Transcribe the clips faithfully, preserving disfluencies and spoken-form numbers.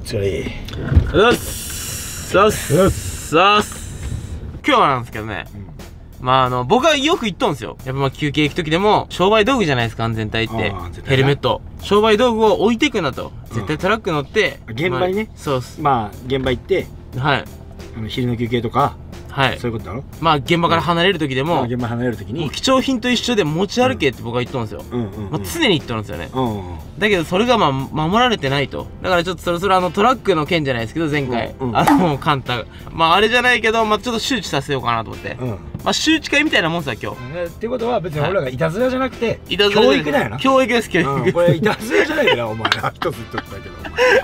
お疲れ。うっすうっすうっす今日はなんですけどね、うん、まああの僕はよく言っとんですよ。やっぱまあ休憩行く時でも商売道具じゃないですか、安全帯って。ヘルメット、商売道具を置いていくなと、うん、絶対トラック乗って現場にね、まあ、そうっす。まあ現場行って、はい、あの昼の休憩とか、はい、そういうことだろ。まあ現場から離れる時でも、現場離れる時に貴重品と一緒で持ち歩けって僕は言っとんですよ。常に言っとるんですよね。だけどそれがまあ守られてないと。だからちょっとそろそろあのトラックの件じゃないですけど、前回あのカンタまああれじゃないけど、まあちょっと周知させようかなと思って、まあ周知会みたいなもんさ今日。っていうことは別に俺らがいたずらじゃなくて教育だよな。教育です、教育。これいたずらじゃないな、お前一つ言っとったけ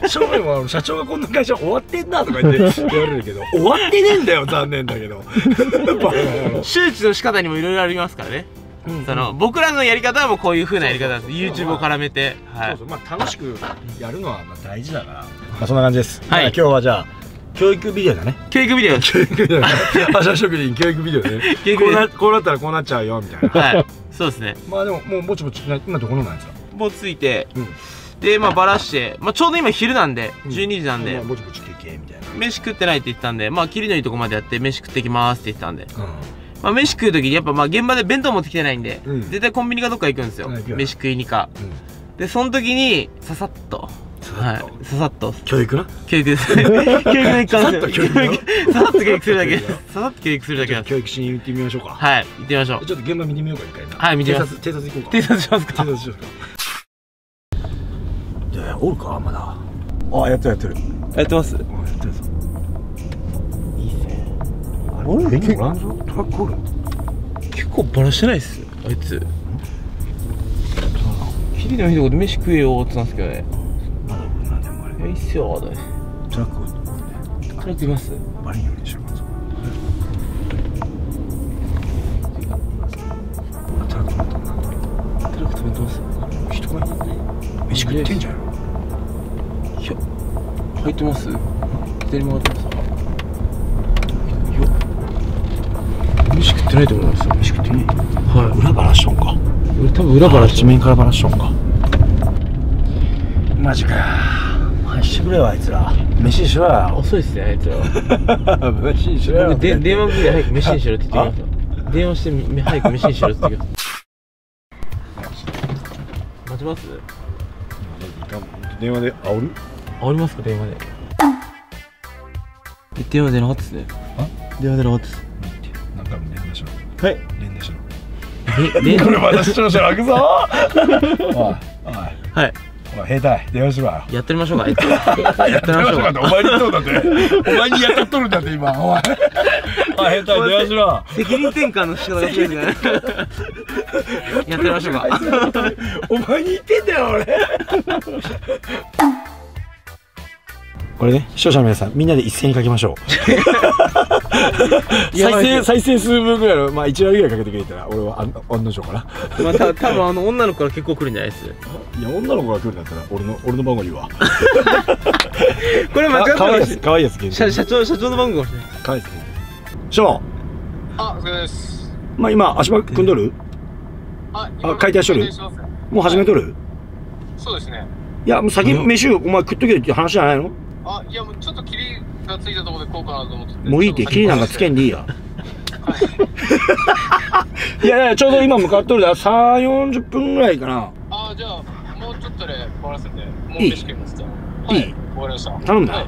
ど、将来は社長がこんな会社終わってんなとか言って言われるけど、終わってねえんだよ残念だけど。周知の仕方にもいろいろありますからね。その僕らのやり方はもうこういう風なやり方なんです。 YouTube を絡めて、そうそう、まあ楽しくやるのはまあ大事だから、まあそんな感じです。はい、今日はじゃあ教育ビデオだね。教育ビデオ、教育ビデオ、馬車職人教育ビデオね。こうなったらこうなっちゃうよみたいな。はい、そうですね。まあでももうぼちぼち今どこのなんですか、もうついてでまあばらして、まあちょうど今昼なんでじゅうにじなんで、ぼちぼち休憩みたいな。飯食ってないって言ってたんで、まあ切りのいいとこまでやって飯食ってきますって言ってたんで、まあ飯食う時にやっぱまあ現場で弁当持ってきてないんで、うん、絶対コンビニかどっか行くんですよ、飯食いにか、うん、でその時にささっとささっと教育な教育です教育の一環ですよ。ささっと教育するだけ、ささっと教育するだけ。教育しに行ってみましょうか。はい、行ってみましょう。ちょっと現場見てみようか、一回な。はい、見てみます。偵察行こうか。偵察しますか。偵察しますか。いやおるかまだ。あ、やってるやってるやってます。やってるぞ。トラックおる。結構バラしてないっすあいつ。キリのひどいこと飯食えよーってなんですけどね。いやいいっすよ。トラックおる。トラックいます。バレんようにしよう。トラック止めた。トラック止めてます。人がいない。飯食ってんじゃん。いや入ってます。左回ってます。飯食ってないと思います。飯食ってない。はい。裏バラしとんか。多分裏バラ、地面からバラしとんか。マジか。飯してくれよあいつら。飯にしろよ。遅いっすねあいつら。飯にしろよ。僕電話くらい早く飯にしろって言ってきます。電話して早く飯にしろって言ってきます。待ちます？電話で煽る？煽りますか電話で。電話でなかったっすね。あ？電話でなかったっす。はい、連打しろ。え、これまた視聴者楽ぞ。おい、おい、はい、兵隊、電話しろよ。やってみましょうか。やってみましょうかって、お前にどうだって。お前にやっとるんだって、今、おい。あ、兵隊、電話しろ。責任転換の仕方が強いんじゃない。やってみましょうか。お前に言ってんだよ、俺。これね、視聴者の皆さんみんなで一斉にかけましょう。再生再生数分ぐらいの、まあいち割ぐらいかけてくれたら俺は案の定かな。まあた多分あの女の子から結構来るんじゃないです。いや女の子が来るんだったら俺の俺の番号言うわ。これ間違ってないです。可愛いやつ限定。社社長社長の番号。可愛いですね。ショー。あ、お疲れです。まあ今足場組んどる？あ、解体しとる？もう始めとる？そうですね。いやもう先飯をお前食っとけよって話じゃないの？あ、いやもうちょっとキリがついたところでこうかなと思ってて。もういいって、キリなんかつけんでいいや。いやいやちょうど今向かっとるでさんじゅうよんじゅっぷんぐらいかな。あ、じゃあもうちょっとで終わらせて、もう飯食いますか。いい、終わりました。頼んだ。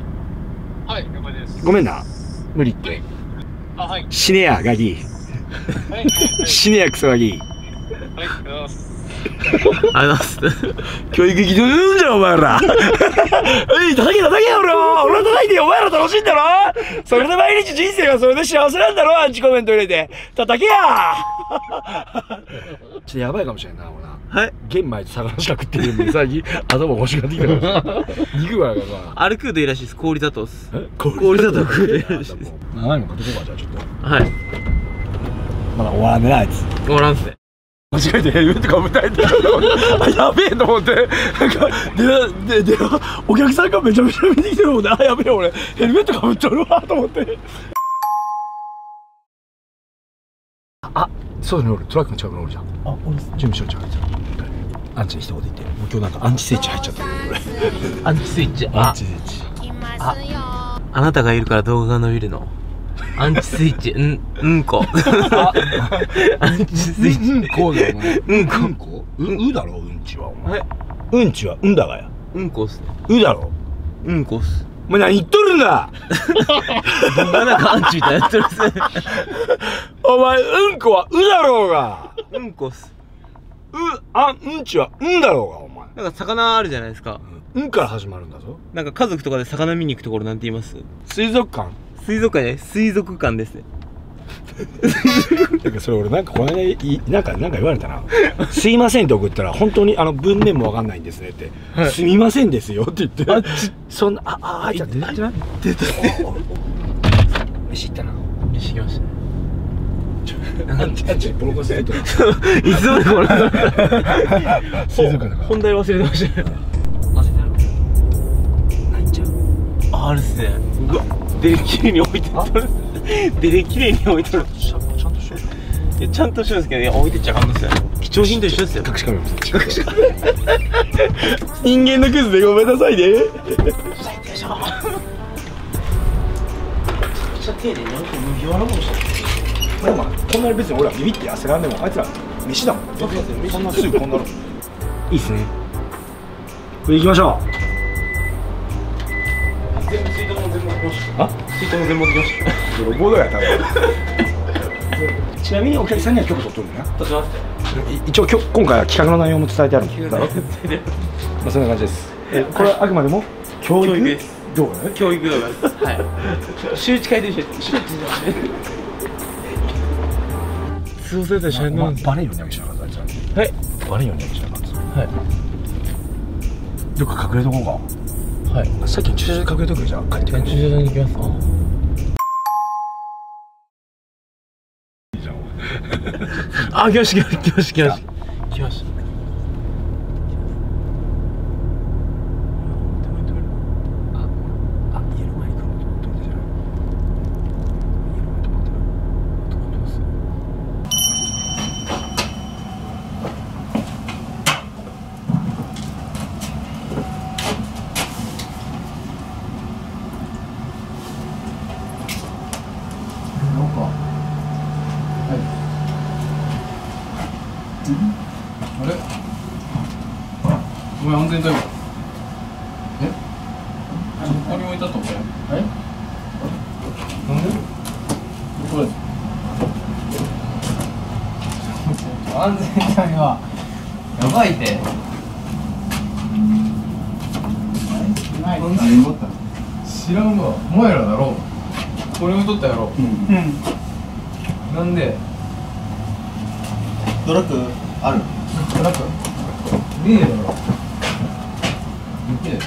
はい、了解です。ごめんな、無理って。あ、はい、死ねやガキ、死ねやクソガキ。はい、ありがとうございます。あの教育行きどうんじゃんお前ら。えい、叩け叩けよ、俺は俺は叩いてよ。お前ら楽しいんだろ、それで毎日人生がそれで幸せなんだろ。アンチコメント入れて叩けや。ちょっとやばいかもしれんな、俺な。はい、玄米と魚しか食ってるんで最近頭欲しがってきたから肉はやからさ。あれ食うといいらしいです、氷砂糖。氷砂糖食うといいらしいです。長いもん買ってこうか、じゃあちょっと。はい、まだ終わらんねなあいつ。終わらんすね。間違えてヘルメットかぶったりとか、やべえと思って、なんかでででお客さんがめちゃめちゃ見てきてるもんね。あ、やべえ俺ヘルメットかぶっちゃうわと思って。あ、そうだね、俺トラックの近くにおるじゃん。あ、俺準備しろ、ちゃうちゃう。アンチに一言言って。もう今日なんかアンチスイッチ入っちゃった。アンチスイッチ、アンチスイッチ。あ、あなたがいるから動画が伸びるの。アンチスイッチ、うん、うんこ。アンチスイッチ。うんこだよ、うんこ。う、うだろ、うんちは。うんちは、うんだがや。うんこっすね。うだろ。うんこっす。お前何言っとるんだ。なんかアンチみたいなやってるっすね。お前、うんこはうだろうが。うんこっす。う、あ、うんちはうんだろうが、お前。なんか魚あるじゃないですか。うんから始まるんだぞ。なんか家族とかで魚見に行くところなんて言います？水族館。水族館ね、水族館ですね。なんかそれ俺なんかこの間いなんかなんか言われたな。すいませんって送ったら本当にあの文面もわかんないんですねって。はい、すみませんですよって言って。あっちそんなあああいちゃって。飯行ったな。飯行きました。なんてなんてボロボロしてると。いつまでボロボロ。水族館だから。本題忘れてました。なんちゃう。あれですね。うわ。で綺麗に置いてとる。で綺麗に置いてる。ちゃんとしよう。いやちゃんとしようんですけど、いや置いてっちゃあかんですよ。貴重品と一緒ですよ。隠しカメラ。隠しカメラ。人間のクズでごめんなさいね。よいしょ。めちゃ丁寧になんか麦わらもした。これまあこんなに別に俺はビビって焦らんでもあいつら飯だもん。そんなすぐこんなの。いいっすね。これ行きましょう。全部水道も全部できました。あ、水道も全部できました。泥棒だよ、多分。ちなみにお客さんには許可取っとるんだな。取ってます。一応今日今回は企画の内容も伝えてあるんだろ。まあそんな感じです。これはあくまでも教育動画ね。教育動画です。はい。周知会でしょ。周知だね。通常でしょ。まあバレるようにやりしなかったじゃん。はい。バレるようにやりしなかった。はい。どっか隠れとこうか。はい、さっき駐車場で隠れとくじゃん。駐車場に行きますか。いいじゃん。あ、来ました来ました来ました来ました。お前安全だよ。え？そこに置いたとこや。え？なんで？これ。安全だよ。やばいって。ない。何持った？知らんわ。お前らだろ。これも取ったやろ。うん。なんで？ドラッグある？ドラッグ？ねえだろ。え？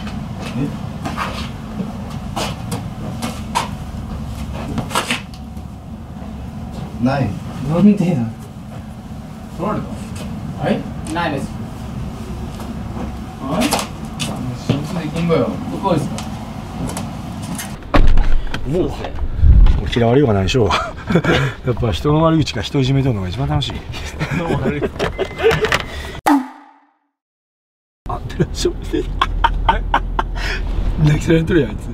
ない。なんでだ。取られた？はい？ないです。はい？仕事できんがよ。どこですか？もう嫌われようがないでしょう。やっぱ人の悪口か人いじめとるのが一番楽しい。人の悪口。あってらっしゃい。泣きされとるやん、あいつ。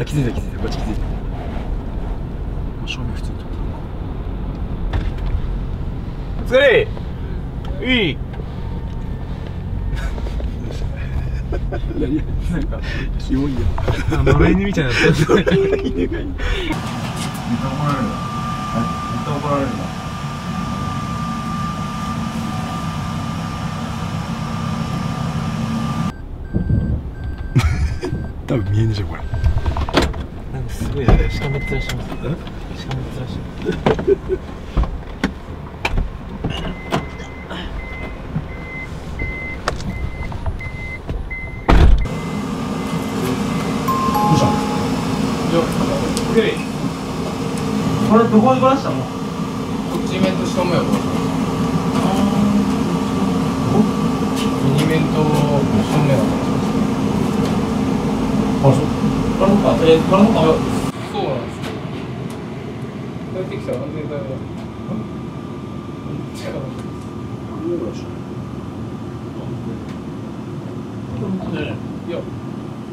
あ、気づいた気づいた、こっち気づいた。照明普通に撮ったな。疲れいいなんか、キモいやん。野良犬みたいになってる。野良犬がいい。絶対怒られるな。絶対怒られるな。多分見えんでしょこれ。なんかすごいね。しかめっ面してます。しかめっ面してます。どうした？よ、これどこでバラしたの？こっち面と下もやばい。右面と正面は。あ、そう。これもか、え、これもか。そうなんですよ。帰ってきたら安全だよ。違う。何秒ぐらいした？いや。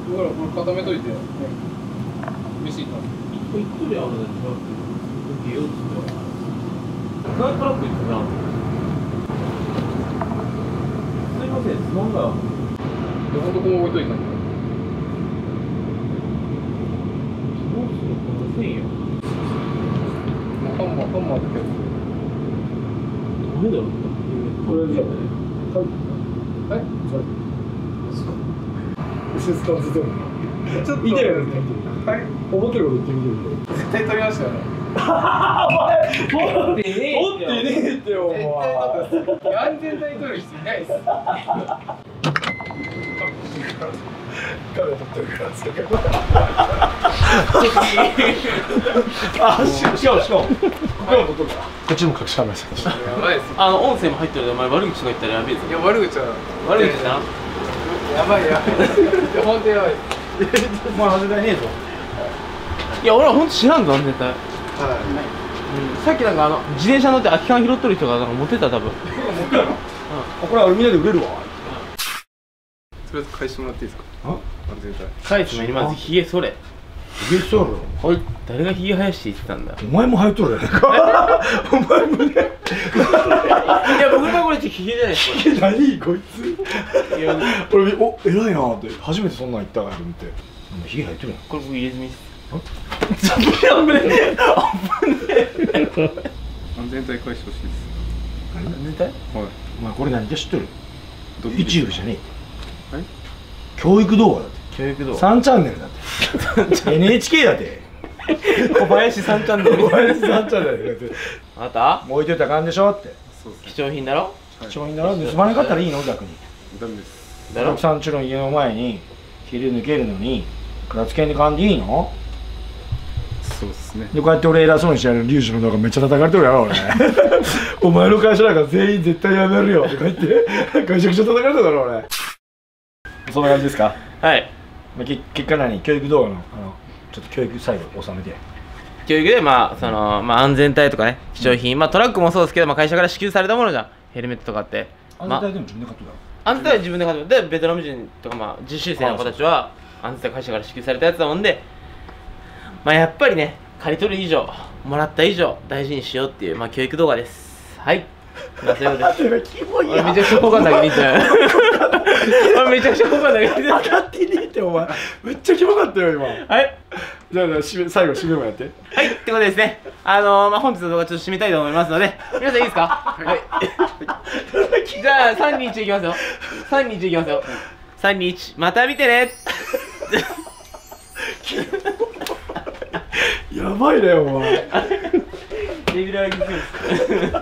だからこれ固めといて、飯いった。一個一個であるので、トラックって言うときよんつ。何トラックいったな。すいません、質問が。で、ほんとこの置いといたんだ。どうするのこの線や。ハンマー、ハンマーってやつ。ダメだろ。これじゃあね。はい。ちょっと見てるんですね。はい。思ってること言ってみてるんで。絶対撮りましたよね。お前、撮ってねえってよ。絶対撮ってます。安全帯撮る必要ないです。カメラ撮ってるから。あ、しかもしかもしかも。こっちも隠しカメラです。やばいです。あの音声も入ってるので、お前悪口とか言ったらやべえぞ。いや悪口は悪口じゃん。やばいやばい。本当やばい。まあ外れねえぞ。いや俺は本当知らんぞ絶対。はい。さっきなんかあの自転車乗って空き缶拾っとる人がなんか持ってた多分。持ってたの？うん。これはみんなで売れるわ。とりあえず返してもらっていいですか？あ？全体。返す前にまずひげ剃れ。ひげ剃るの？はい。誰がひげ生やして言ってたんだ。お前も生えとるやんか。お前もね。いや僕はこれひげじゃないですか。ひげ何こいつ。いや俺お偉いなって初めてそんなん言ったからと思って。ひげ入ってるやん。これ僕入れ墨です。あ？危ねえ危ねえ。安全帯返してほしいです。安全帯？はい。お前これ何か知ってる？一部じゃねえ。はい？教育動画だって。教育動画。三チャンネルだって。エヌエイチケー だって。小林さんちゃんだよ。小林さんちゃんだよ。あなた？置いといたらあかんでしょって。貴重品だろ？貴重品だろ？盗まなかったらいいの逆に。ダメです。だろ？さんちの家の前に切り抜けるのに片付けんでかんでいいの？そうですね。でこうやって俺偉そうにしてやるリュウジの動画めっちゃ叩かれてるやろ俺。お前の会社なんか全員絶対やめるよとか言ってめちゃくちゃ叩かれただろ俺。そんな感じですか？はい。結果何？教育動画のあの。ちょっと教育最後収めて教育でまあその、うん、まあ安全帯とかね貴重品、うん、まあトラックもそうですけど、まあ、会社から支給されたものじゃんヘルメットとかって安全帯でも自分で買ってた、まあ、安全帯は自分で買ってたでベトナム人とか、まあ、実習生の子たちは安全帯会社から支給されたやつだもんでまあやっぱりね借り取る以上もらった以上大事にしようっていうまあ教育動画です。はいまあそういうことです。キモいやめちゃくちゃ好感だけ見ちゃうめちゃくちゃ好感だけ見ちゃう分かってねえってお前めっちゃキモかったよ今はいじゃあ最後締めもやってはいってことですねあのー、まあ本日の動画ちょっと締めたいと思いますので皆さんいいですかはいじゃあさんにーいちいきますよさんにーいちいきますよさんにーいちまた見てねやばいねお前レギュラーギフです